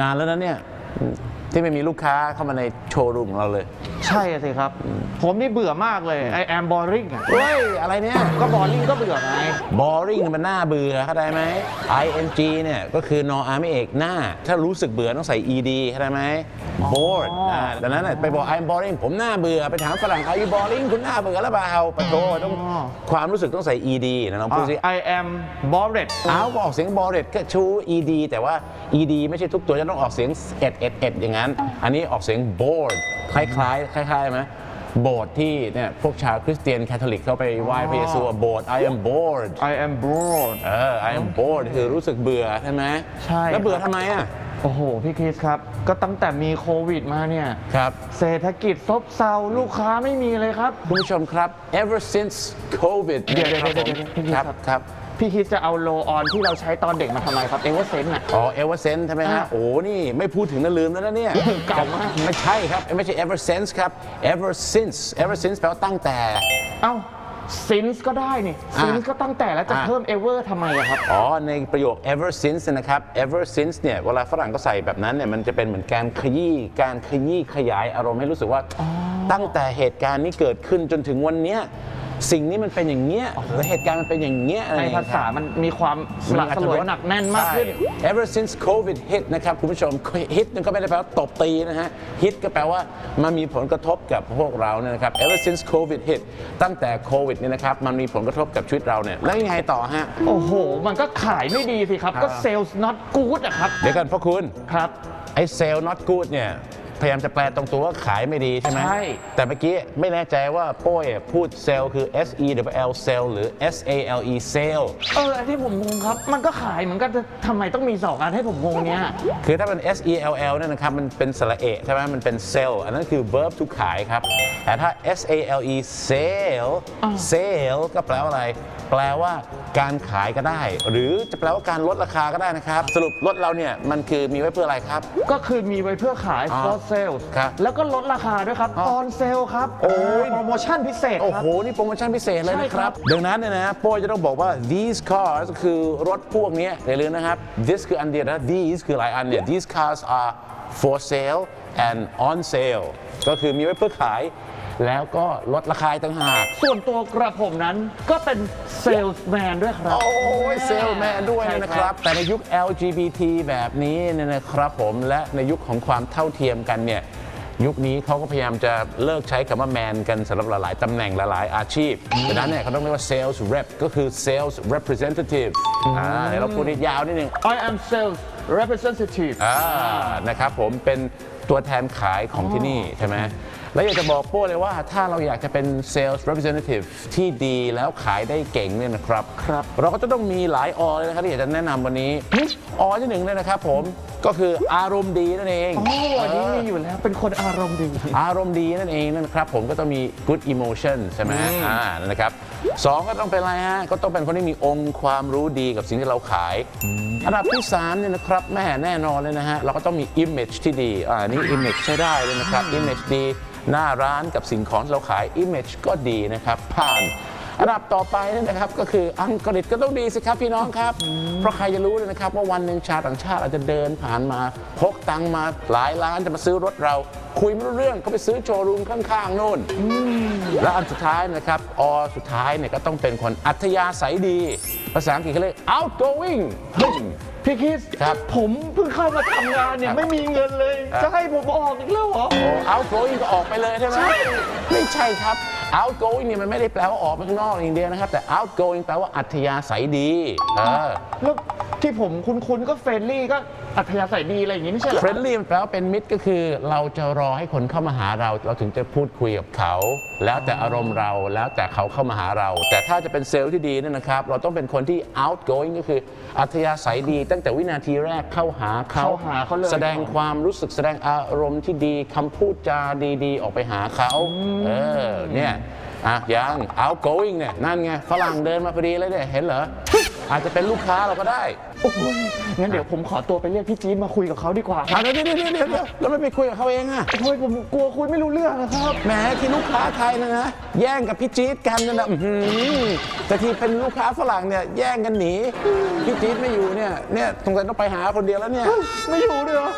นานแล้วนะเนี่ยที่ไม่มีลูกค้าเข้ามาในโชว์รูมของเราเลยใช่สิครับผมนี่เบื่อมากเลยไอแอมบอริงเฮ้ยอะไรเนี่ยก็บอริงก็เบื่อไงบอริงมันน่าเบื่อเข้าใจไหม ing เนี่ยก็คือนออาร์ไม่เอกหน้าถ้ารู้สึกเบื่อต้องใส่ ed เข้าใจไหม bored ดังนั้นไปบอก I'm boring ผมน่าเบื่อไปถามฝรั่ง Are you boring คุณน่าเบื่อแล้วเปล่าปะโถต้องความรู้สึกต้องใส่ ed นะน้องพูดสิ I am bored เอาออกเสียง bored ก็ชู ed แต่ว่า ed ไม่ใช่ทุกตัวจะต้องออกเสียงเอ็ดอย่างนั้นอันนี้ออกเสียง boredคล้ายๆไหมโบสถ์ที่เนี่ยพวกชาวคริสเตียนแคทอลิกเขาไปไหว้พระเยซูโบสถ์ I am bored I am bored คือรู้สึกเบื่อใช่ไหมใช่แล้วเบื่อทำไมอ่ะโอ้โหพี่คริสครับก็ตั้งแต่มีโควิดมาเนี่ยครับเศรษฐกิจซบเซาลูกค้าไม่มีเลยครับคุณผู้ชมครับ ever since COVID เดี๋ยวครับพี่คริสจะเอาโลออนที่เราใช้ตอนเด็กมาทำไมครับเอเวอร์เซนต์น่ะอ๋อเอเวอร์เซนต์ใช่ไหมฮะโอ้นี่ไม่พูดถึงก็ลืมแล้วนะเนี่ยเก่ามากไม่ใช่ครับไม่ใช่ ever since ครับ ever since แปลว่าตั้งแต่เอ้า since ก็ได้นี่ since ก็ตั้งแต่แล้วจะเพิ่ม ever ทำไมครับอ๋อในประโยค ever since นะครับ ever since เนี่ยเวลาฝรั่งก็ใส่แบบนั้นเนี่ยมันจะเป็นเหมือนการขยี้ขยายอารมณ์ให้รู้สึกว่าตั้งแต่เหตุการณ์นี้เกิดขึ้นจนถึงวันเนี้ยสิ่งนี้มันเป็นอย่างเงี้ยและเหตุการณ์มันเป็นอย่างเงี้ยในภาษามันมีความสลักสลวยหนักแน่นมากขึ้น ever since covid hit นะครับคุณผู้ชม hit ก็ไม่ได้แปลว่าตบตีนะฮะ hit ก็แปลว่ามันมีผลกระทบกับพวกเราเนี่ยนะครับ ever since covid hit ตั้งแต่โควิดเนี่ยนะครับมันมีผลกระทบกับชีวิตเราเนี่ยแล้วยังไงต่อฮะโอ้โหมันก็ขายไม่ดีสิครับก็ sales not good อะครับเดี๋ยวกันพ่อคุณครับไอ้ sales not good เนี่ยพยายามจะแปลตรงตัวว่าขายไม่ดีใช่ไหมใช่แต่เมื่อกี้ไม่แน่ใจว่าโป้ยพูดเซลคือ S E L L เซลหรือ S A L E เซลอันที่ผมงงครับมันก็ขายเหมือนกันทำไมต้องมี2อันให้ผมงงเนี่ยคือถ้าเป็น S E L L เนี่ยนะครับมันเป็นสระเอะใช่ไหมมันเป็นเซลอันนั้นคือ verb to ขายครับแต่ถ้า S A L E เซลก็แปลว่าอะไรแปลว่าการขายก็ได้หรือจะแปลว่าการลดราคาก็ได้นะครับสรุปลดเราเนี่ยมันคือมีไว้เพื่ออะไรครับก็คือมีไว้เพื่อขายเซลล์แล้วก็ลดราคาด้วยครับออนเซลล์ครับโอ้ยโปรโมชั่นพิเศษโอ้โหนี่โปรโมชั่นพิเศษเลยนะครับดังนั้นเนี่ยนะโป้จะต้องบอกว่า these cars คือรถพวกนี้อย่าลืมนะครับ this คืออันเดียวนะ these คือหลายอันเนี่ย these cars are for sale and on sale ก็คือมีไว้เพื่อขายแล้วก็ลดราคาต่างหากส่วนตัวกระผมนั้นก็เป็นเซลส์แมนด้วยครับโอ้ยเซลส์แมนด้วยนะครับแต่ในยุค LGBT แบบนี้เนี่ยนะครับผมและในยุคของความเท่าเทียมกันเนี่ยยุคนี้เขาก็พยายามจะเลิกใช้คำว่าแมนกันสำหรับหลายๆตำแหน่งหลายๆอาชีพดังนั้นเนี่ยเขาต้องเรียกว่า sales rep ก็คือ sales representative เดี๋ยวเราพูดยาวนิดนึง I am sales representative นะครับผมเป็นตัวแทนขายของที่นี่ใช่ไหมแล้วอยากจะบอกโป้เลยว่าถ้าเราอยากจะเป็น Sales Representative ที่ดีแล้วขายได้เก่งเนี่ยนะครับเราก็จะต้องมีหลายอเลยนะครับที่อยากจะแนะนำวันนี้อที่หนึ่งเลยนะครับผมก็คืออารมณ์ดีนั่นเองวันนี้มีอยู่แล้วเป็นคนอารมณ์ดีนั่นเองนะครับผมก็ต้องมี good emotion ใช่ไหมนะครับสองก็ต้องเป็นอะไรฮะก็ต้องเป็นคนที่มีองค์ความรู้ดีกับสิ่งที่เราขายอันดับที่3เนี่ยนะครับแม่แน่นอนเลยนะฮะเราก็ต้องมี image ที่ดีนี่ image ใช้ได้เลยนะครับ image ดีหน้าร้านกับสิ่งของที่เราขาย image ก็ดีนะครับผ่านอันดับต่อไปนะครับก็คืออังกฤษก็ต้องดีสิครับพี่น้องครับเพราะใครจะรู้เลยนะครับว่าวันหนึ่งชาวต่างชาติอาจจะเดินผ่านมาพกตังมาหลายล้านจะมาซื้อรถเราคุยไม่รู้เรื่องเขาไปซื้อโชว์รูมข้างๆนู่นและอันสุดท้ายนะครับสุดท้ายเนี่ยก็ต้องเป็นคนอัธยาศัยดีภาษาอังกฤษเขาเรียก outgoing พี่คิดผมเพิ่งเข้ามาทำงานเนี่ยไม่มีเงินเลยจะให้ผมออกอีกแล้วเหรอ outgoing ก็ออกไปเลยใช่ไหมไม่ใช่ครับoutgoing เนี่ยมันไม่ได้แปลว่าออกไปข้างนอกอย่างเดียวนะครับแต่ outgoing แปลว่าอัธยาศัยดีแล้วที่ผมคุ้นๆก็ friendly ก็อัธยาศัยดีอะไรอย่างนี้ไม่ใช่หรอ friendly แปลว่าเป็นมิตรก็คือเราจะรอให้คนเข้ามาหาเราเราถึงจะพูดคุยกับเขาแล้วแต่อารมณ์เราแล้วแต่เขาเข้ามาหาเราแต่ถ้าจะเป็นเซลล์ที่ดีเนี่ยนะครับเราต้องเป็นคนที่ outgoing ก็คืออัธยาศัยดีตั้งแต่วินาทีแรกเข้าหาเขาเลยแสดงความรู้สึกแสดงอารมณ์ที่ดีคำพูดจาดีๆออกไปหาเขาเนี่ยอย่าง outgoing เนี่ยนั่นไงฝรั่งเดินมาพอดีเลยเนี่ยเห็นเหรอ อาจจะเป็นลูกค้าเราก็ได้โอ้โหงั้นเดี๋ยวผมขอตัวไปเรียกพี่จี๊ดมาคุยกับเขาดีกว่าครับเดี๋ยวแล้วไม่ไปคุยกับเขาเองอ่ะโอ้ยผมกลัวคุยไม่รู้เรื่องนะครับแหมที่ลูกค้าไทยนะนะแย่งกับพี่จี๊ดกันนะแต่ที่เป็นลูกค้าฝรั่งเนี่ยแย่งกันหนีพี่จี๊ดไม่อยู่เนี่ยสงสัยต้องไปหาคนเดียวแล้วเนี่ยไม่อยู่ด้วยเหรอ